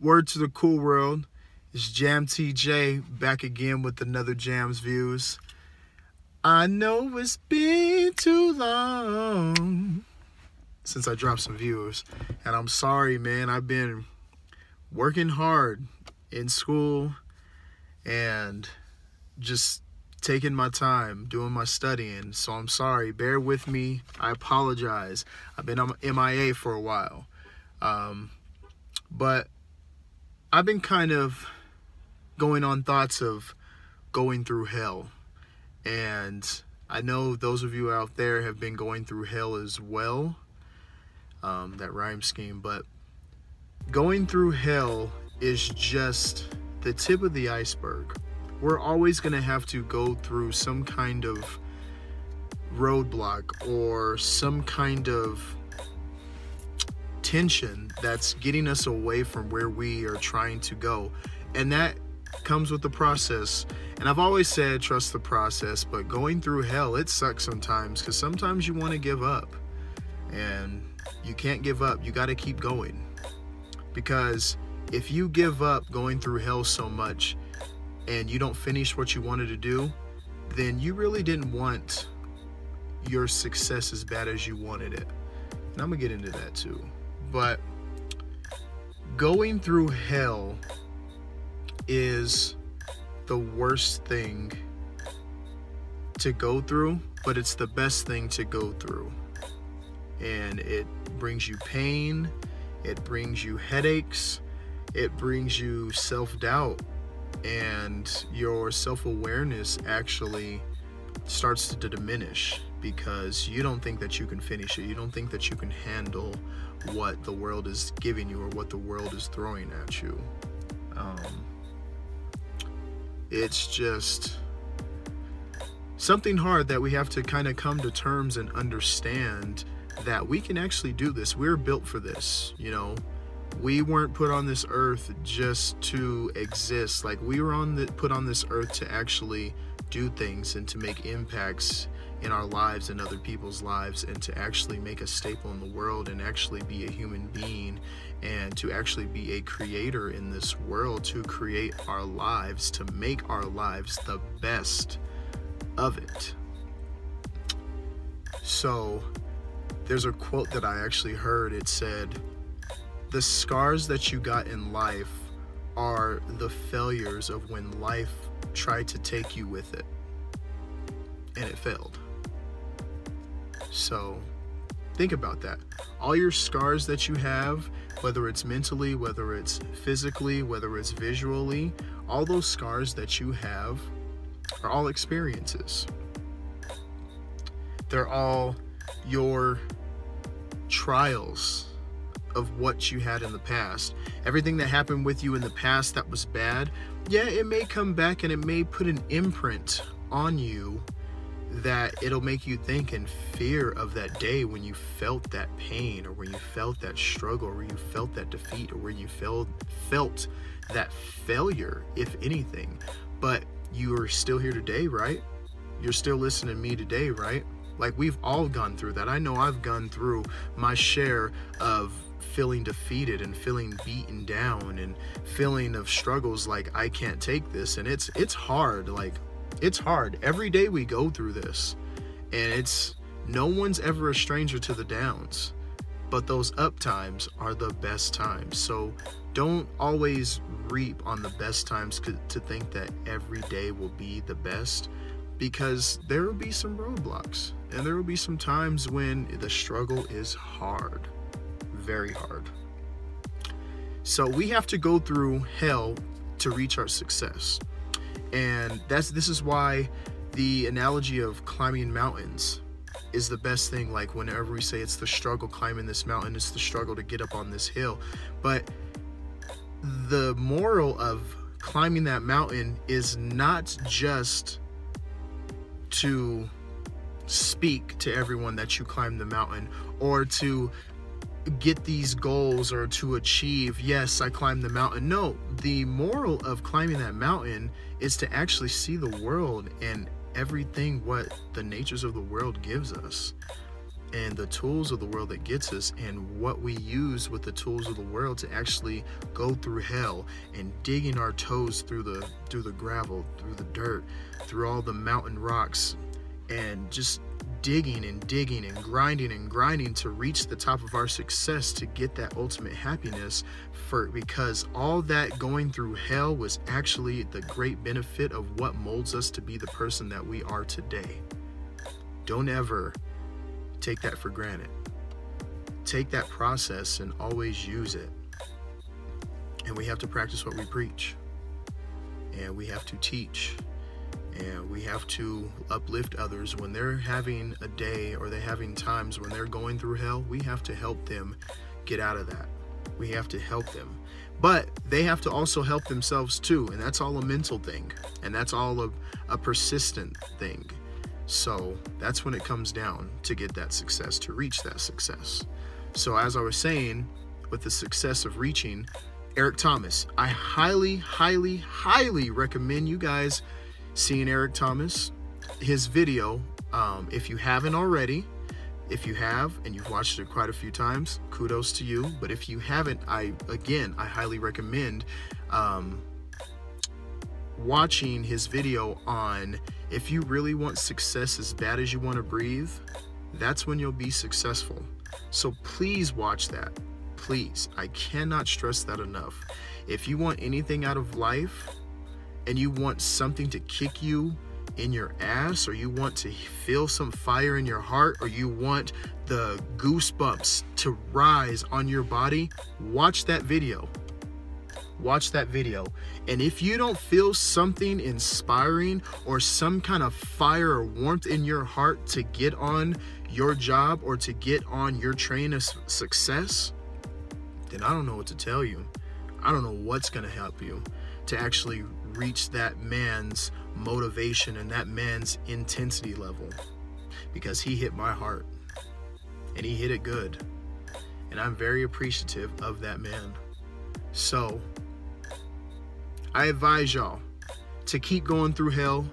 Word to the cool world. It's Jam T.J. back again with another Jam's Views. I know it's been too long since I dropped some views, and I'm sorry, man. I've been working hard in school and just taking my time, doing my studying, so I'm sorry. Bear with me. I apologize. I've been on MIA for a while, but I've been kind of going on thoughts of going through hell, and I know those of you out there have been going through hell as well. That rhyme scheme, but going through hell is just the tip of the iceberg. We're always going to have to go through some kind of roadblock or some kind of tension that's getting us away from where we are trying to go, and that comes with the process. And I've always said trust the process, but going through hell, it sucks sometimes, because sometimes you want to give up, and you can't give up. You got to keep going, because if you give up going through hell so much and you don't finish what you wanted to do, then you really didn't want your success as bad as you wanted it. And I'm gonna get into that too. But going through hell is the worst thing to go through, but it's the best thing to go through. And it brings you pain, it brings you headaches, it brings you self-doubt, and your self-awareness actually starts to diminish, because you don't think that you can finish it. You don't think that you can handle what the world is giving you or what the world is throwing at you. It's just something hard that we have to kind of come to terms and understand that we can actually do this. We're built for this, you know. We weren't put on this earth just to exist. Like, we were put on this earth to actually do things and to make impacts in our lives and other people's lives, and to actually make a staple in the world, and actually be a human being, and to actually be a creator in this world, to create our lives, to make our lives the best of it. So there's a quote that I actually heard. It said, "The scars that you got in life are the failures of when life tried to take you with it, and it failed." So think about that. All your scars that you have, whether it's mentally, whether it's physically, whether it's visually, all those scars that you have are all experiences. They're all your trials of what you had in the past. Everything that happened with you in the past that was bad, yeah, it may come back and it may put an imprint on you that it'll make you think and fear of that day when you felt that pain, or when you felt that struggle, or when you felt that defeat, or when you felt that failure, if anything. But you are still here today, right? You're still listening to me today, right? Like, we've all gone through that. I know I've gone through my share of feeling defeated and feeling beaten down and feeling of struggles like I can't take this. And it's hard. Like, it's hard. Every day we go through this. And no one's ever a stranger to the downs. But those up times are the best times. So don't always reap on the best times to think that every day will be the best, because there will be some roadblocks, and there will be some times when the struggle is hard, very hard. So we have to go through hell to reach our success. And this is why the analogy of climbing mountains is the best thing. Like, whenever we say it's the struggle climbing this mountain, it's the struggle to get up on this hill. But the moral of climbing that mountain is not just to speak to everyone that you climb the mountain, or to get these goals, or to achieve, yes, I climbed the mountain. No, the moral of climbing that mountain is to actually see the world and everything what the natures of the world gives us. and the tools of the world that gets us, and what we use with the tools of the world to actually go through hell and digging our toes through the gravel, through the dirt, through all the mountain rocks, and just digging and digging and grinding to reach the top of our success, to get that ultimate happiness, because all that going through hell was actually the great benefit of what molds us to be the person that we are today. Don't ever take that for granted. Take that process and always use it. And we have to practice what we preach, and we have to teach, and we have to uplift others when they're having a day, or they're having times when they're going through hell. We have to help them get out of that. We have to help them, but they have to also help themselves too. And that's all a mental thing, and that's all a persistent thing. So that's when it comes down to get that success, to reach that success. So as I was saying, with the success of reaching Eric Thomas, I highly, highly, highly recommend you guys seeing Eric Thomas, his video. If you haven't already, if you have and you've watched it quite a few times, kudos to you. But if you haven't, I highly recommend watching his video on, if you really want success as bad as you want to breathe, that's when you'll be successful. So please watch that. Please. I cannot stress that enough. If you want anything out of life, and you want something to kick you in your ass, or you want to feel some fire in your heart, or you want the goosebumps to rise on your body, watch that video. Watch that video. And if you don't feel something inspiring or some kind of fire or warmth in your heart to get on your job or to get on your train of success, then I don't know what to tell you. I don't know what's going to help you to actually reach that man's motivation and that man's intensity level, because he hit my heart, and he hit it good, and I'm very appreciative of that man. So I advise y'all to keep going through hell,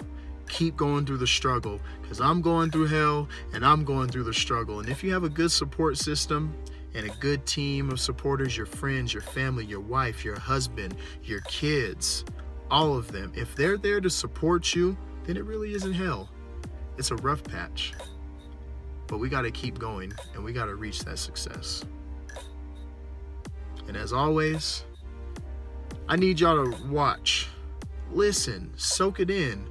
keep going through the struggle, because I'm going through hell and I'm going through the struggle. And if you have a good support system and a good team of supporters, your friends, your family, your wife, your husband, your kids, all of them, if they're there to support you, then it really isn't hell. It's a rough patch, but we got to keep going, and we got to reach that success. And as always, I need y'all to watch, listen, soak it in.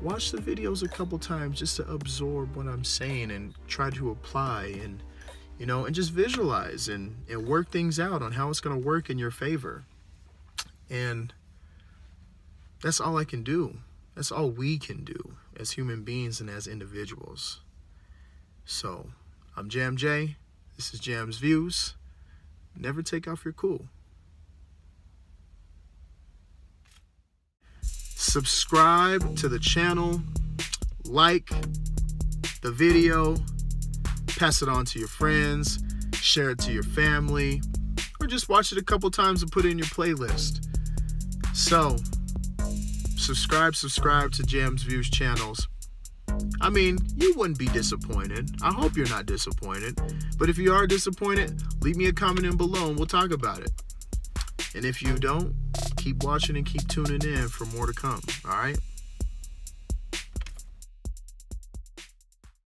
Watch the videos a couple times just to absorb what I'm saying and try to apply, and, you know, and just visualize and work things out on how it's going to work in your favor. And that's all I can do. That's all we can do as human beings and as individuals. So I'm Jam J. This is Jam's Views. Never take off your cool. Subscribe to the channel, like the video, pass it on to your friends, share it to your family, or just watch it a couple times and put it in your playlist. So subscribe to Jam's Views channels. I mean, you wouldn't be disappointed. I hope you're not disappointed. But if you are disappointed, leave me a comment in below and we'll talk about it. And if you don't, keep watching and keep tuning in for more to come. All right?